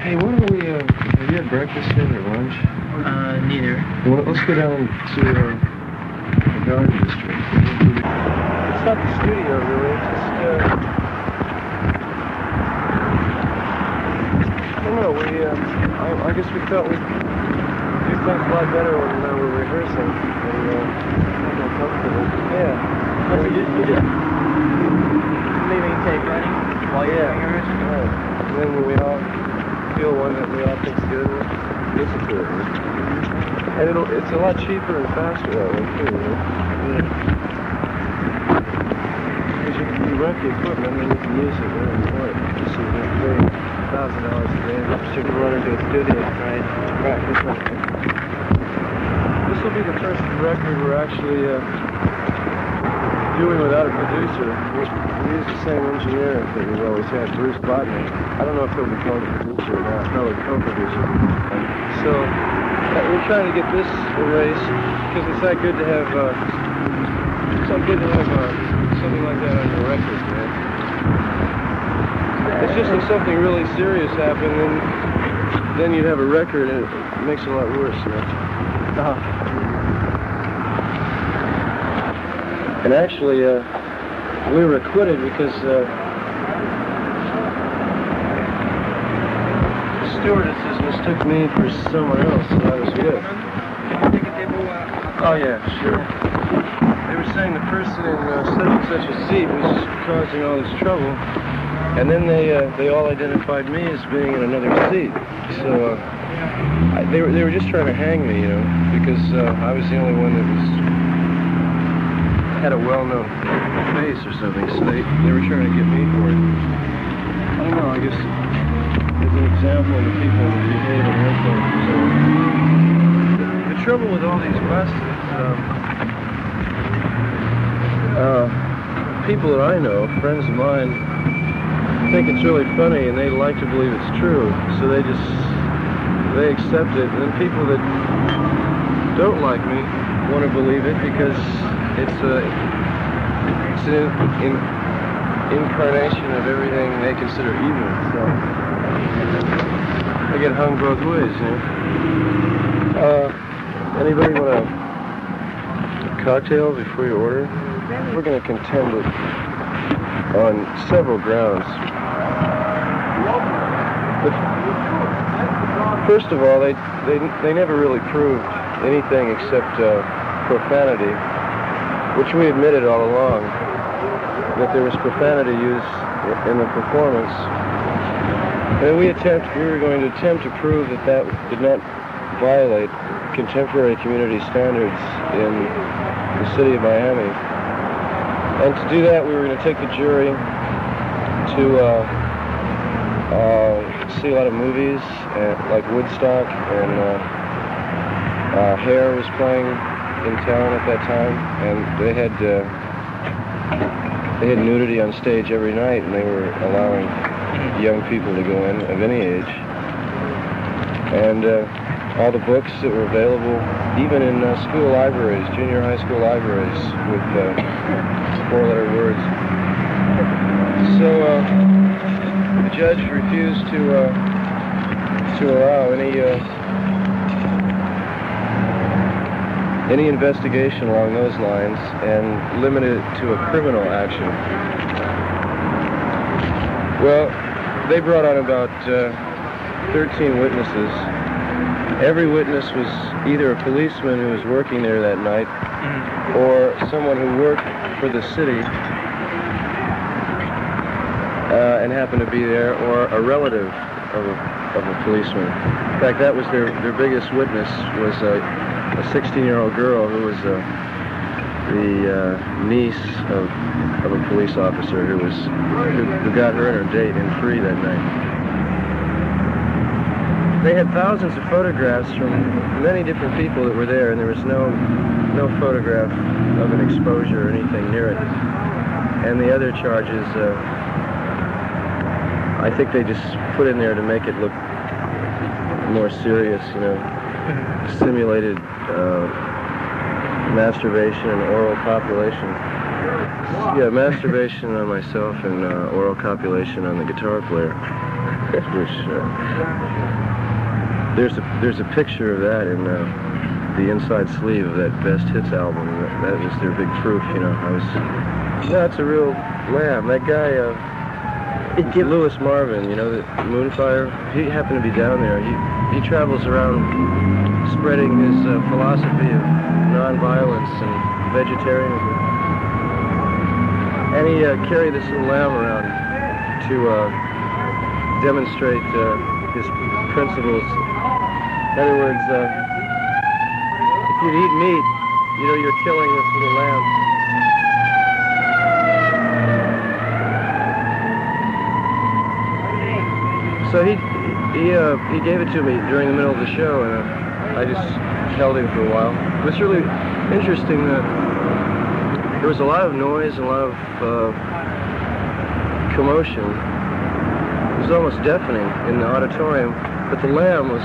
Hey, what are we, have you had breakfast yet or lunch? Neither. Well, let's go down to the garden district. It's not the studio, really. It's just, I don't know, we, I guess we thought we'd do things a lot better when we were rehearsing. And, I feel comfortable. Yeah. That's a good idea. Leaving tape running while you're rehearsing? Yeah. And then we all... one that we all think is good. Listen to it. And it's a lot cheaper and faster that way too, right? Because you rent the equipment and you can use it when you want it. So you can pay $1,000 a day just to run into a studio and try and practice something. This will be the first record we're actually doing without a producer. We use the same engineer that we've always had, Bruce Botnick. I don't know if he'll be called a producer or not, probably co-producer. So we're trying to get this erased because it's not good to have something like that on your record, man. It's just if something really serious happened, then you'd have a record and it makes it a lot worse, you know? And actually, we were acquitted because the stewardesses mistook me for someone else, so that was good. Oh yeah, sure. They were saying the person in such and such a seat was causing all this trouble, and then they all identified me as being in another seat. So they were just trying to hang me, you know, because I was the only one that had a well-known face or something, so they were trying to get me for it. I don't know, I guess it's an example of the people that behave on airplanes or something. The trouble with all these buses is, people that I know, friends of mine, think it's really funny and they like to believe it's true, so they accept it, and then people that don't like me want to believe it because it's an incarnation of everything they consider evil, so I get hung both ways, you know. Anybody want a cocktail before you order? We're going to contend it on several grounds. But first of all, they never really proved anything except profanity, which we admitted all along, that there was profanity used in the performance. And we were going to attempt to prove that that did not violate contemporary community standards in the city of Miami. And to do that, we were going to take the jury to see a lot of movies, like Woodstock, and Hair was playing in town at that time, and they had nudity on stage every night, and they were allowing young people to go in of any age. And all the books that were available, even in school libraries, junior high school libraries, with four-letter words. So the judge refused to allow any investigation along those lines, and limited it to a criminal action. Well, they brought on about 13 witnesses. Every witness was either a policeman who was working there that night, or someone who worked for the city and happened to be there, or a relative of a policeman. In fact, that was their biggest witness, was a 16-year-old girl who was the niece of a police officer who got her and her date in free that night. They had thousands of photographs from many different people that were there, and there was no photograph of an exposure or anything near it. And the other charges, I think they just put in there to make it look more serious, you know. Simulated masturbation and oral copulation. Yeah, masturbation on myself and oral copulation on the guitar player. which there's a picture of that in the inside sleeve of that Best Hits album. That was their big proof, you know. It's a real lamb. That guy, Lewis Marvin, you know, the Moonfire, he happened to be down there. He travels around spreading his philosophy of nonviolence and vegetarianism. And he carried this little lamb around to demonstrate his principles. In other words, if you eat meat, you know, you're killing this little lamb. So he gave it to me during the middle of the show, and I just held him for a while. It was really interesting that there was a lot of noise and a lot of commotion. It was almost deafening in the auditorium, but the lamb was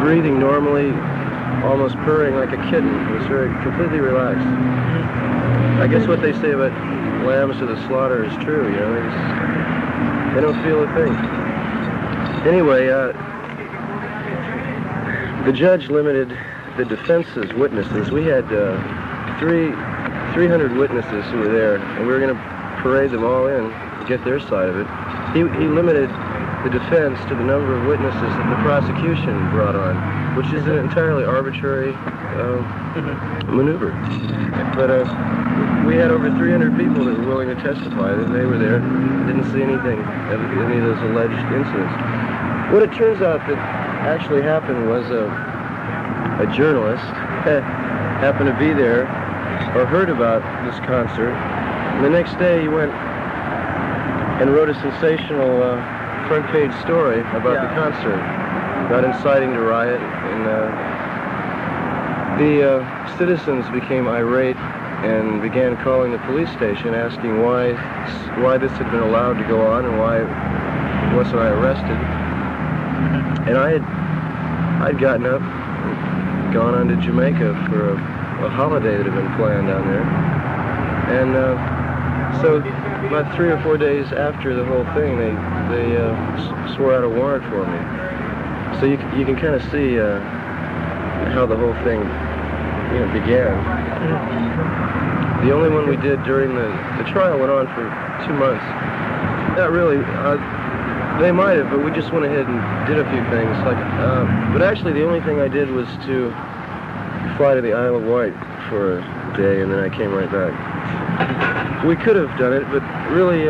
breathing normally, almost purring like a kitten. It was very completely relaxed. I guess what they say about lambs to the slaughter is true, you know. They don't feel a thing. Anyway, the judge limited the defense's witnesses. We had 300 witnesses who were there, and we were going to parade them all in to get their side of it. He limited the defense to the number of witnesses that the prosecution brought on, which is an entirely arbitrary maneuver. But we had over 300 people that were willing to testify that they were there, didn't see anything of any of those alleged incidents. What it turns out that actually happened was a journalist happened to be there or heard about this concert. And the next day he went and wrote a sensational front page story about the concert, about inciting to riot, and the citizens became irate and began calling the police station asking why this had been allowed to go on and why wasn't I arrested. And I'd gotten up and gone on to Jamaica for a holiday that had been planned down there. And so about 3 or 4 days after the whole thing, they swore out a warrant for me. So you can kind of see how the whole thing, you know, began. The only one we did during the trial went on for 2 months. Not really. They might have, but we just went ahead and did a few things. Like, but actually, the only thing I did was to fly to the Isle of Wight for a day, and then I came right back. We could have done it, but really,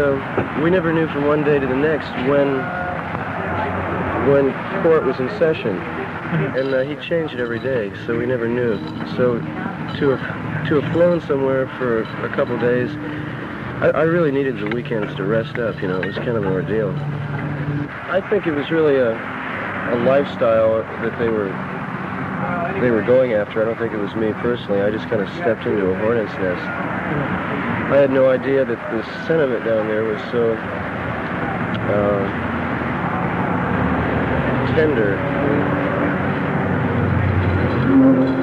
we never knew from one day to the next when court was in session, and he changed it every day, so we never knew. So to have flown somewhere for a couple days, I really needed the weekends to rest up, you know. It was kind of an ordeal. I think it was really a lifestyle that they were going after. I don't think it was me personally. I just kind of stepped into a hornet's nest. I had no idea that the sentiment down there was so tender.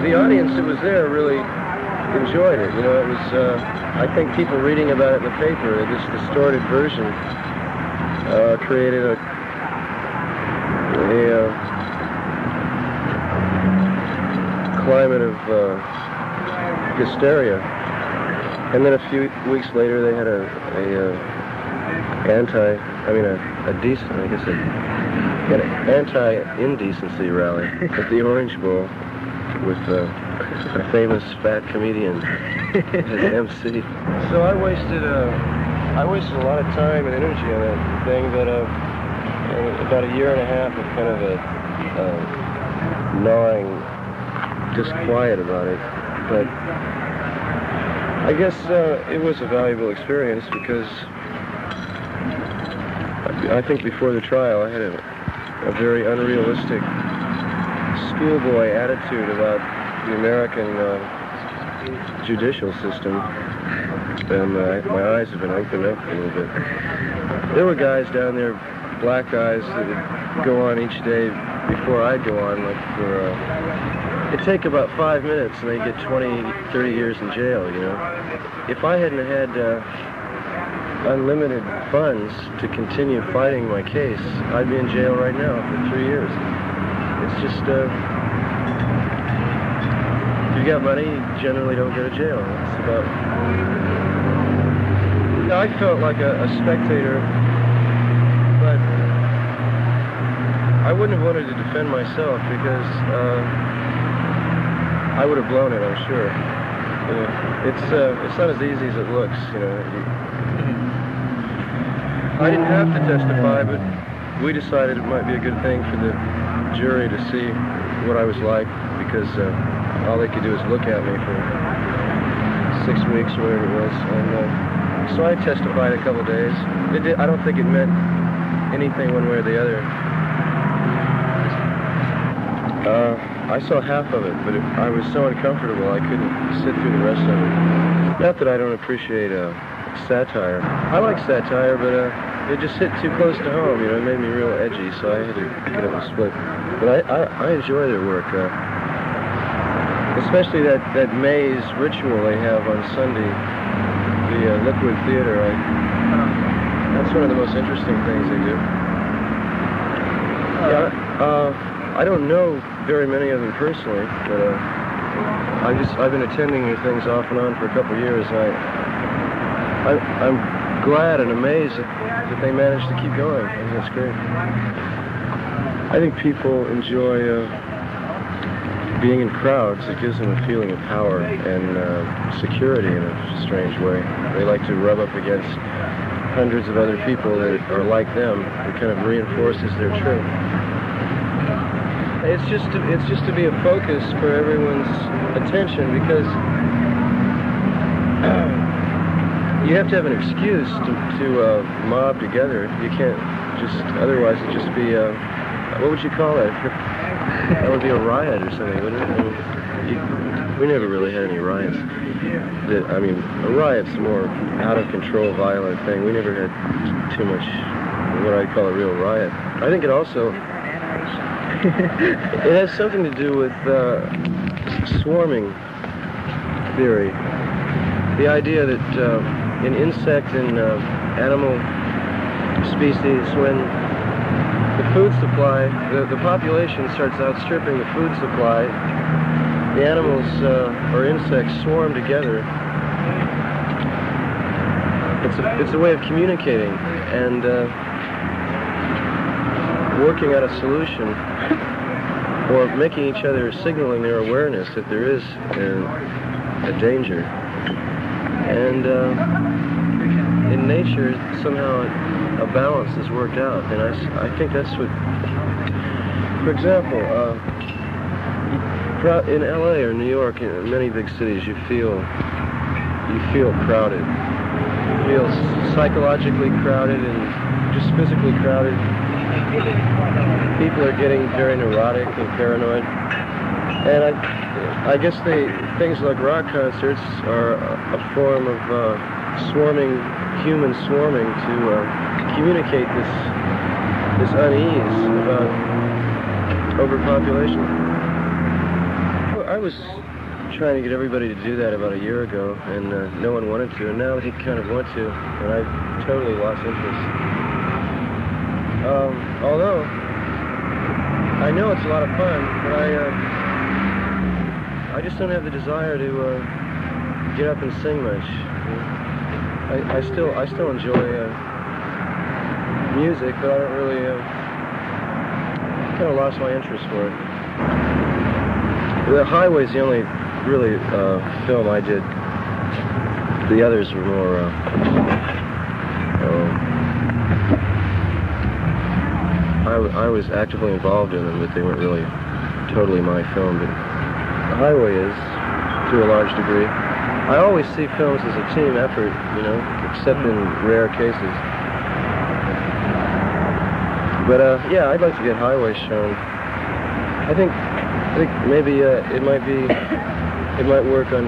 The audience that was there really enjoyed it, you know. It was, I think people reading about it in the paper, this distorted version, created a climate of hysteria. And then a few weeks later they had an anti-indecency rally at the Orange Bowl with a famous fat comedian as MC. So I wasted a lot of time and energy on that thing, but about a year and a half of kind of a gnawing disquiet about it. But I guess it was a valuable experience, because I think before the trial I had a very unrealistic schoolboy attitude about the American judicial system, and my eyes have been opened up a little bit. There were guys down there, black guys, that would go on each day before I'd go on. It'd take about 5 minutes and they'd get 20, 30 years in jail, you know. If I hadn't had unlimited funds to continue fighting my case, I'd be in jail right now for 3 years. It's just, if you got money, you generally don't go to jail. It's about... I felt like a spectator, but I wouldn't have wanted to defend myself because I would have blown it, I'm sure. You know, it's not as easy as it looks, you know. I didn't have to testify, but we decided it might be a good thing for the jury to see what I was like, because all they could do is look at me for 6 weeks or whatever it was. And so I testified a couple of days. I don't think it meant anything one way or the other. I saw half of it, but I was so uncomfortable I couldn't sit through the rest of it. Not that I don't appreciate satire. I like satire, but it just hit too close to home. You know, it made me real edgy, so I had to get up and split. But I enjoy their work, especially that maze ritual they have on Sunday, the Liquid Theater. That's one of the most interesting things they do. Yeah. I don't know very many of them personally, but I've been attending their things off and on for a couple of years. I'm glad and amazed that they managed to keep going. I think that's great. I think people enjoy being in crowds. It gives them a feeling of power and security in a strange way. They like to rub up against hundreds of other people that are like them. It kind of reinforces their truth. It's just to be a focus for everyone's attention, because you have to have an excuse to mob together. You can't just, otherwise it'd just be, what would you call that? That would be a riot or something, wouldn't it? I mean, we never really had any riots. I mean, a riot's a more out of control, violent thing. We never had too much what I'd call a real riot. I think it also... it has something to do with swarming theory. The idea that in insect and animal species, when the food supply, the population starts outstripping the food supply, the animals or insects swarm together. It's a way of communicating and working out a solution, or making each other, signaling their awareness that there is a danger. And in nature, somehow a balance is worked out, and I think that's what, for example, in LA or New York, in many big cities, you feel crowded. You feel psychologically crowded and just physically crowded. People are getting very neurotic and paranoid, and I guess things like rock concerts are a form of human swarming to communicate this unease about overpopulation. I was trying to get everybody to do that about a year ago, and no one wanted to, and now they kind of want to, and I've totally lost interest. Although, I know it's a lot of fun, but I just don't have the desire to get up and sing much. I still enjoy music, but I don't really, kind of lost my interest for it. The Highway's the only really film I did. The others were more, I was actively involved in them, but they weren't really totally my film, but The Highway is, to a large degree. I always see films as a team effort, you know, except in rare cases. But, yeah, I'd like to get Highway shown. I think maybe it might work in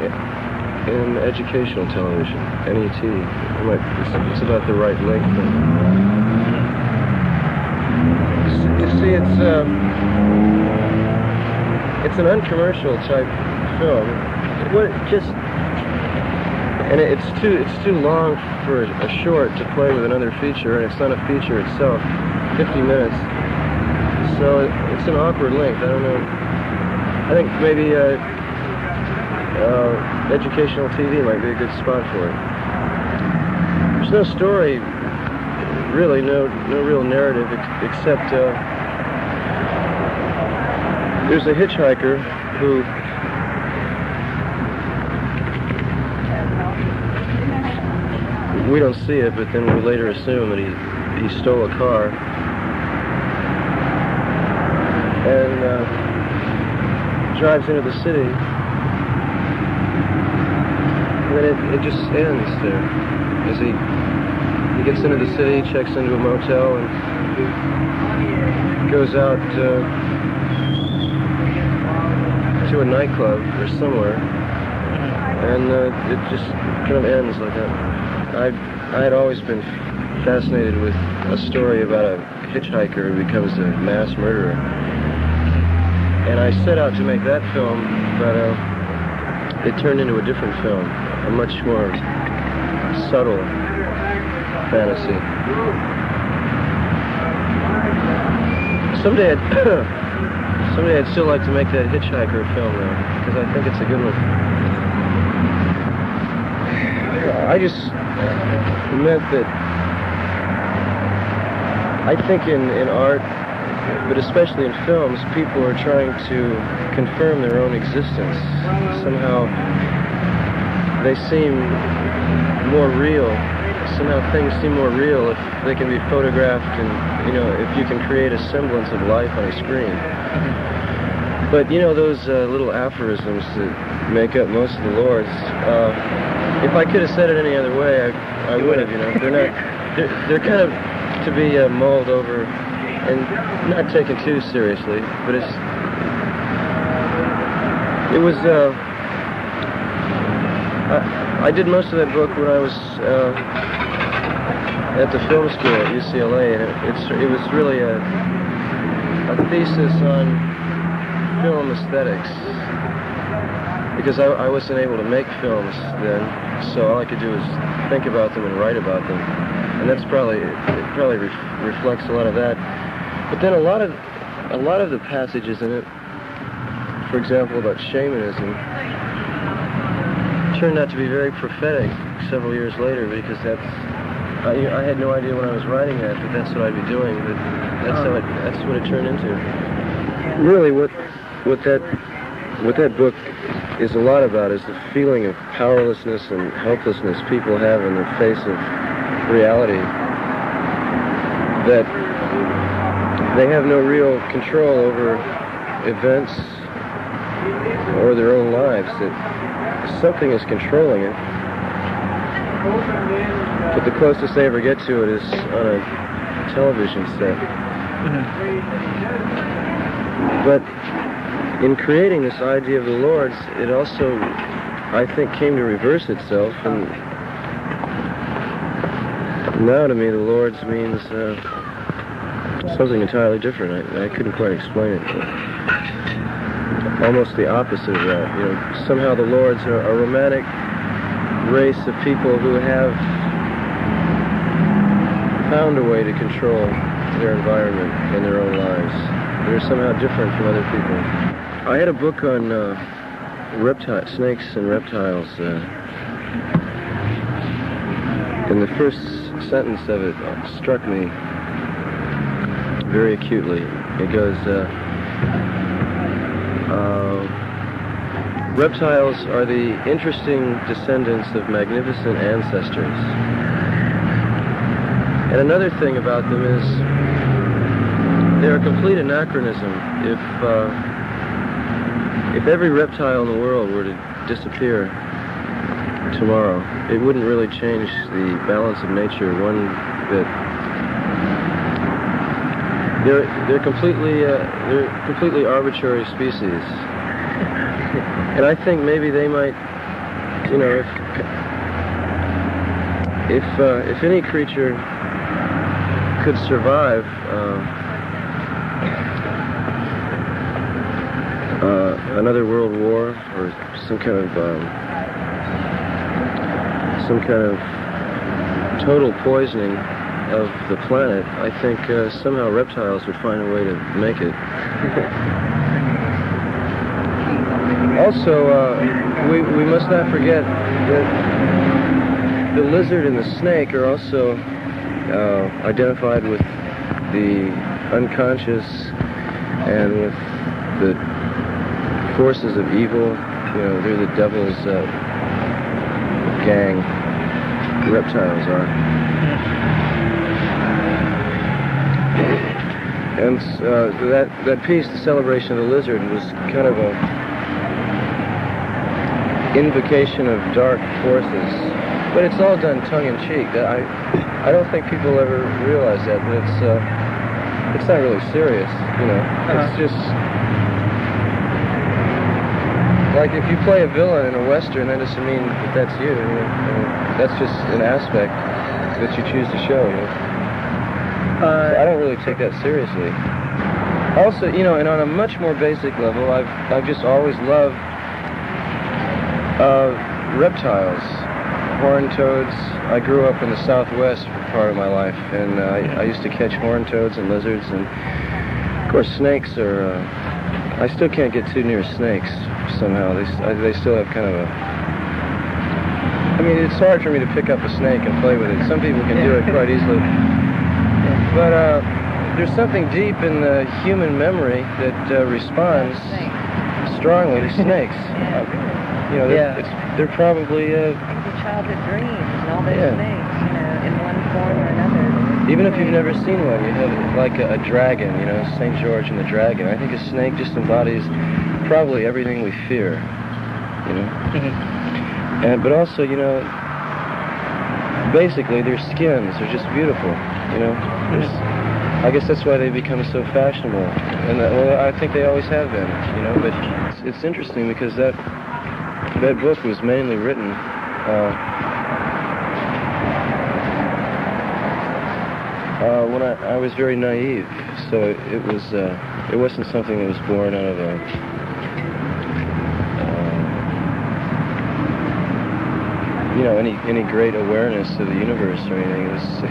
educational television, NET. It's about the right length. See, it's an uncommercial type film. It just And it's too long for a short to play with another feature, and it's not a feature itself. 50 minutes. So it's an awkward length. I don't know. I think maybe educational TV might be a good spot for it. There's no story, really, no real narrative, except there's a hitchhiker who we don't see it, but then we later assume that he stole a car. And drives into the city. And then it just ends there. As he gets into the city, checks into a motel, and goes out to a nightclub or somewhere. And it just kind of ends like that. I had always been fascinated with a story about a hitchhiker who becomes a mass murderer. And I set out to make that film, but it turned into a different film, a much more subtle fantasy. Someday I'd still like to make that hitchhiker film, though, because I think it's a good one. I just meant that I think in art, but especially in films, people are trying to confirm their own existence. Somehow they seem more real. Somehow things seem more real if they can be photographed and, you know, if you can create a semblance of life on a screen. But, you know, those little aphorisms that make up most of the lores, if I could have said it any other way, I would have, you know. They're not, they're kind of to be mulled over and not taken too seriously, but I did most of that book when I was at the film school at UCLA, and it was really a thesis on film aesthetics, because I wasn't able to make films then. So all I could do is think about them and write about them, and that's probably reflects a lot of that. But then a lot of the passages in it, for example about shamanism, turned out to be very prophetic several years later, because I had no idea when I was writing that, but that's what I'd be doing. But that's what it turned into. Really, what that book is a lot about is the feeling of powerlessness and helplessness people have in the face of reality, that they have no real control over events or their own lives, that something is controlling it, but the closest they ever get to it is on a television set. But in creating this idea of the Lord's, it also, I think, came to reverse itself. And now to me, the Lord's means something entirely different. I couldn't quite explain it. But almost the opposite of that. You know, somehow the Lord's are a romantic race of people who have found a way to control their environment and their own lives. They're somehow different from other people. I had a book on snakes and reptiles. And the first sentence of it struck me very acutely. It goes, reptiles are the interesting descendants of magnificent ancestors. And another thing about them is they're a complete anachronism. If every reptile in the world were to disappear tomorrow, it wouldn't really change the balance of nature one bit. They're completely arbitrary species, and I think maybe they might, you know, if any creature could survive. Another world war or some kind of some kind of total poisoning of the planet, I think somehow reptiles would find a way to make it. Also, we must not forget that the lizard and the snake are also identified with the unconscious and with the forces of evil. You know, they're the devil's gang. The reptiles are. And that piece, The Celebration of the Lizard, was kind of an invocation of dark forces. But it's all done tongue-in-cheek. I don't think people ever realize that, but it's not really serious, you know. It's just... Like, if you play a villain in a Western, that doesn't mean that that's you. I mean, that's just an aspect that you choose to show, you know. I don't really take that seriously. Also, you know, and on a much more basic level, I've just always loved reptiles, horned toads. I grew up in the Southwest for part of my life, and I used to catch horned toads and lizards, and of course snakes are. I still can't get too near snakes somehow. They still have kind of a. I mean, it's hard for me to pick up a snake and play with it. Some people can do it quite easily. But there's something deep in the human memory that responds strongly to snakes. You know, they're probably... It's a childhood dream, and all those snakes, you know, in one form or another. Even if you've never seen one, you have like a dragon, you know, St. George and the dragon. I think a snake just embodies probably everything we fear, you know. And but also, you know, basically their skins are just beautiful. You know, I guess that's why they become so fashionable, and well, I think they always have been. You know, but it's interesting because that book was mainly written when I was very naive, so it wasn't something that was born out of you know, any great awareness of the universe or anything.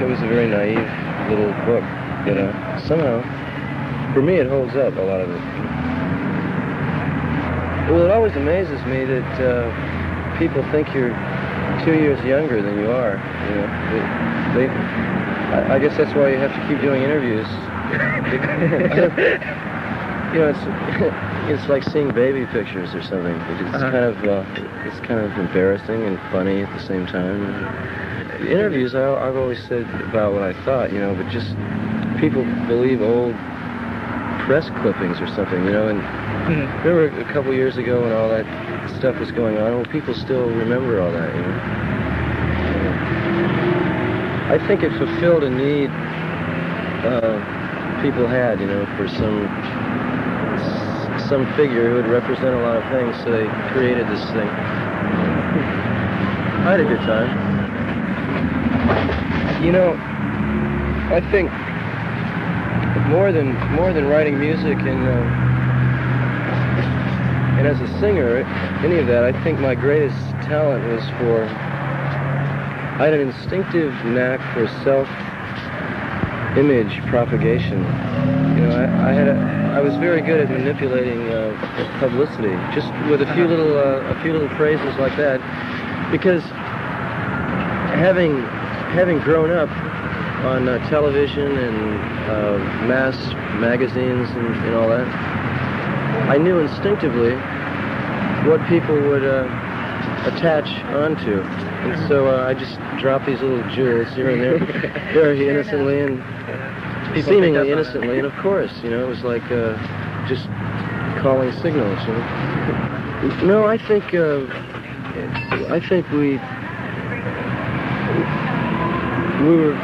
It was a very naive little book, you know. Somehow, for me, it holds up, a lot of it. Well, it always amazes me that people think you're 2 years younger than you are, you know. I guess that's why you have to keep doing interviews. You know, it's like seeing baby pictures or something. It's kind of embarrassing and funny at the same time. The interviews, I've always said about what I thought, you know, but just people believe old press clippings or something, you know. And remember a couple years ago when all that stuff was going on, well, people still remember all that, you know. I think it fulfilled a need people had, you know, for some figure who would represent a lot of things, so they created this thing. I had a good time. You know, I think more than writing music and as a singer, any of that, I think my greatest talent was for, I had an instinctive knack for self-image propagation. You know, I was very good at manipulating publicity, just with a few little phrases like that, because having grown up on television and mass magazines and all that, I knew instinctively what people would attach onto, and so I just dropped these little jewels here and there, very innocently seemingly innocently, and of course, you know, it was like just calling signals, you know. No, I think we were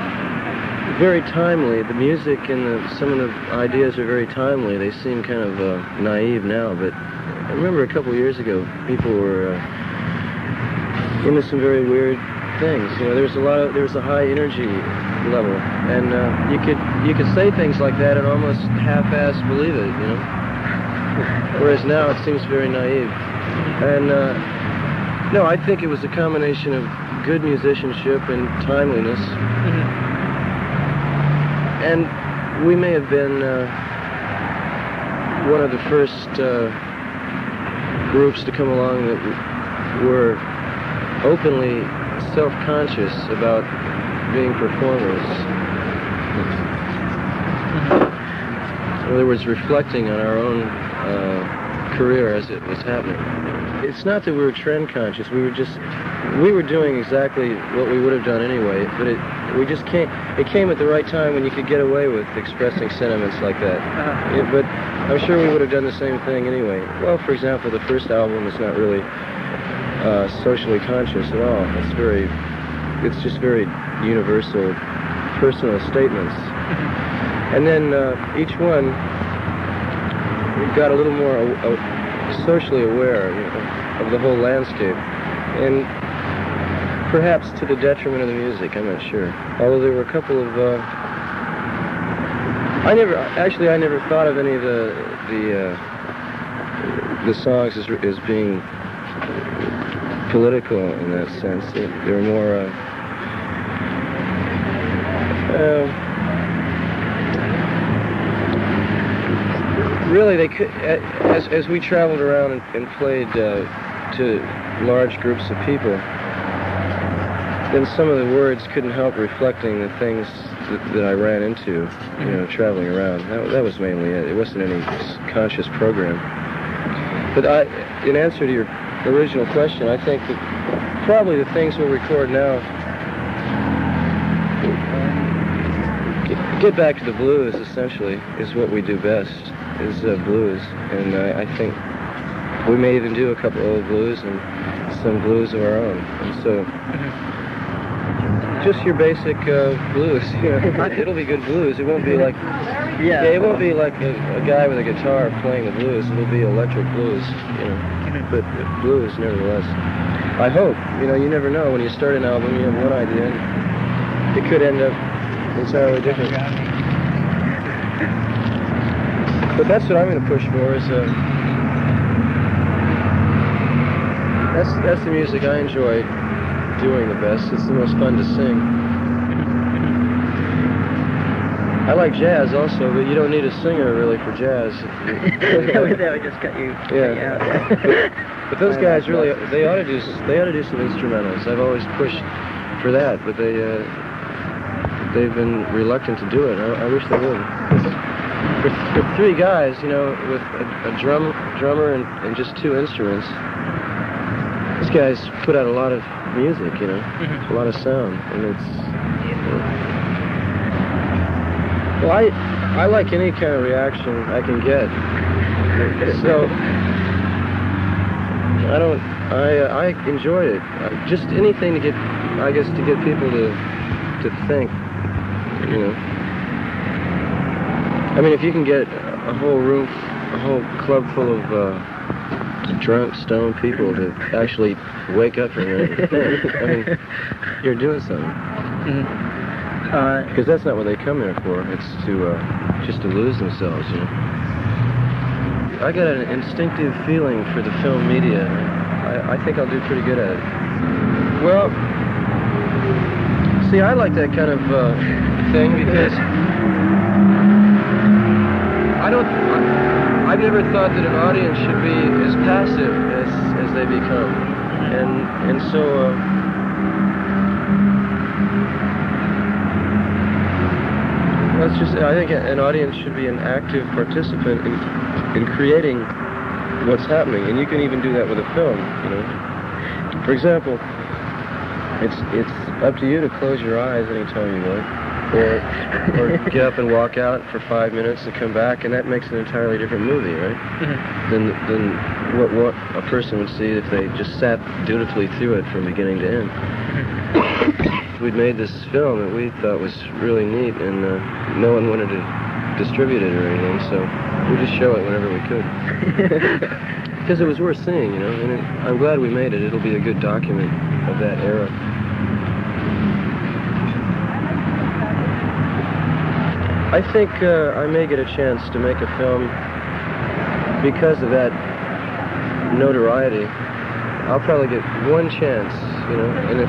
very timely. The music and some of the ideas are very timely. They seem kind of naive now, but I remember a couple years ago, people were into some very weird things. You know, there was a high energy level, and you could say things like that and almost half-ass believe it, you know. Whereas now it seems very naive. And no, I think it was a combination of good musicianship and timeliness. Mm-hmm. And we may have been one of the first groups to come along that were openly self-conscious about being performers. Mm-hmm. In other words, reflecting on our own career as it was happening. It's not that we were trend conscious, we were doing exactly what we would have done anyway, but it came at the right time when you could get away with expressing sentiments like that. Uh-huh. But I'm sure we would have done the same thing anyway. Well, for example, the first album is not really socially conscious at all. It's just very universal, personal statements. And then each one got a little more socially aware, you know, of the whole landscape, and perhaps to the detriment of the music, I'm not sure. Although there were a couple of, I never thought of any of the songs as being political in that sense. They were more really, they could, as we traveled around and played to large groups of people, then some of the words couldn't help reflecting the things that I ran into, you know, traveling around. That was mainly it. It wasn't any conscious program. But in answer to your original question, I think that probably the things we'll record now get back to the blues, essentially, is what we do best. Is blues, and I think we may even do a couple old blues and some blues of our own. And so, just your basic blues. You know, it'll be good blues. It won't be like it won't be like a guy with a guitar playing the blues. It'll be electric blues, you know. But blues, nevertheless. I hope. You know, you never know when you start an album. You have one idea, and it could end up entirely different. But that's what I'm going to push for, is that's the music I enjoy doing the best. It's the most fun to sing. I like jazz also, but you don't need a singer really for jazz. That would just cut you out. But those guys really, they ought to do some instrumentals. I've always pushed for that, but they've been reluctant to do it. I wish they would. For three guys, you know, with a drummer and just two instruments, these guys put out a lot of music, you know, a lot of sound, and well, I like any kind of reaction I can get, so I enjoy it. Just anything to get people to think, you know. I mean, if you can get a whole club full of drunk, stoned people to actually wake up from it, I mean, you're doing something. Mm-hmm. Because that's not what they come here for. It's to just to lose themselves, you know. I got an instinctive feeling for the film media. I think I'll do pretty good at it. Well, see, I like that kind of thing because I've never thought that an audience should be as passive as they become, and so I think an audience should be an active participant in creating what's happening, and you can even do that with a film, you know. For example, it's up to you to close your eyes anytime you want. Or get up and walk out for 5 minutes and come back, and that makes an entirely different movie, right? Mm-hmm. Than what a person would see if they just sat dutifully through it from beginning to end. Mm-hmm. We'd made this film that we thought was really neat, and no one wanted to distribute it or anything, so we just show it whenever we could. Because it was worth seeing, you know, and I'm glad we made it. It'll be a good document of that era. I think I may get a chance to make a film because of that notoriety I'll probably get one chance, you know, and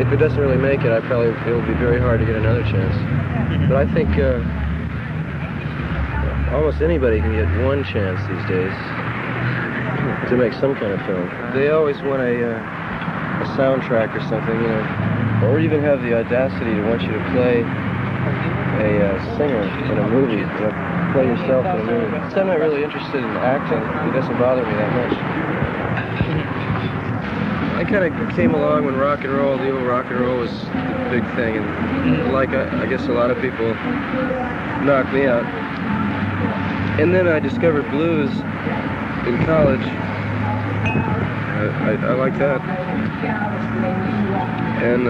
if it doesn't really make it, it'll be very hard to get another chance. But I think almost anybody can get one chance these days to make some kind of film. They always want a soundtrack or something, you know, or even have the audacity to want you to play a singer in a movie, you know, play yourself in a movie. I'm not really interested in acting. It doesn't bother me that much. I kind of came along when rock and roll, the old rock and roll was the big thing, and like I guess a lot of people knocked me out. And then I discovered blues in college. I like that. And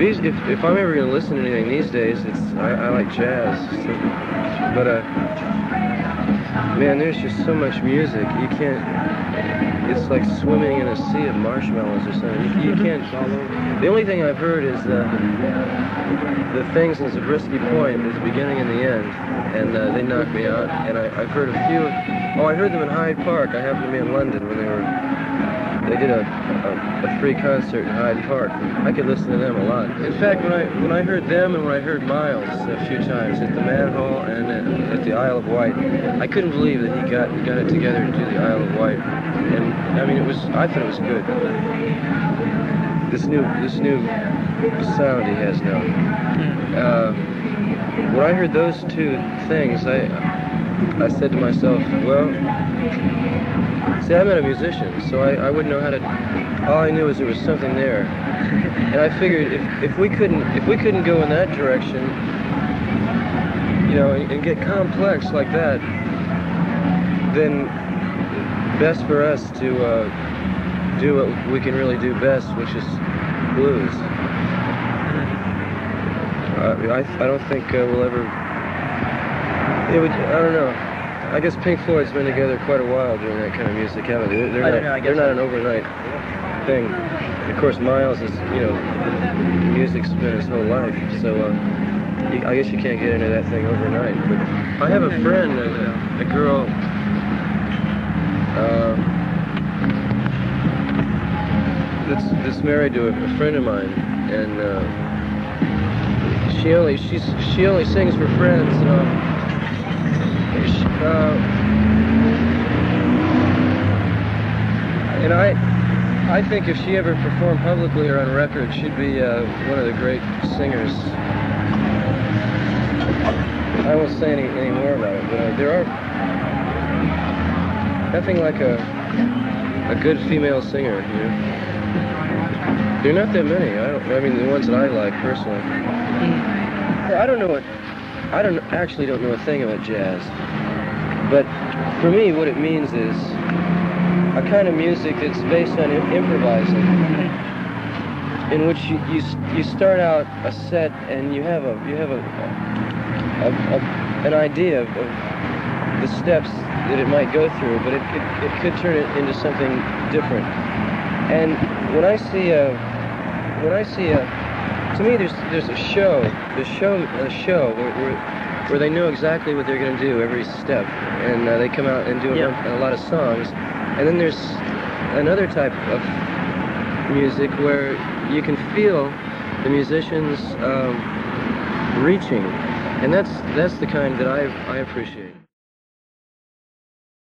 these, if I'm ever going to listen to anything these days, it's I like jazz. So, but man, there's just so much music, you can't. It's like swimming in a sea of marshmallows or something. You can't follow. The only thing I've heard is the things in Zabriskie Point, is the beginning and the end, and they knocked me out. And I've heard a few. Oh, I heard them in Hyde Park. I happened to be in London when they did a free concert in Hyde Park. I could listen to them a lot. In fact, when I heard them and when I heard Miles a few times at the Manhole and at the Isle of Wight, I couldn't believe that he got it together to do the Isle of Wight. And I mean, I thought it was good. This new sound he has now. When I heard those two things, I said to myself, well. See, I'm not a musician, so I wouldn't know how to. All I knew was there was something there, and I figured if we couldn't go in that direction, you know, and get complex like that, then best for us to do what we can really do best, which is blues. I don't think we'll ever. It would. I don't know. I guess Pink Floyd's been together quite a while doing that kind of music, haven't they? They're not an overnight thing. Of course, Miles is, you know, music's been his whole life, so I guess you can't get into that thing overnight. But I have a friend, a girl, that's married to a friend of mine, and she only sings for friends. And I think if she ever performed publicly or on record, she'd be one of the great singers. I won't say any more about it, but there are nothing like a good female singer, you know? There are not that many. I mean, the ones that I like personally. I actually don't know a thing about jazz. But for me, what it means is a kind of music that's based on improvising, in which you start out a set and you have an idea of the steps that it might go through, but it could turn it into something different. And when I see a, to me there's a show where they know exactly what they're going to do every step, and they come out and do a lot of songs. And then there's another type of music where you can feel the musicians reaching, and that's the kind that I appreciate.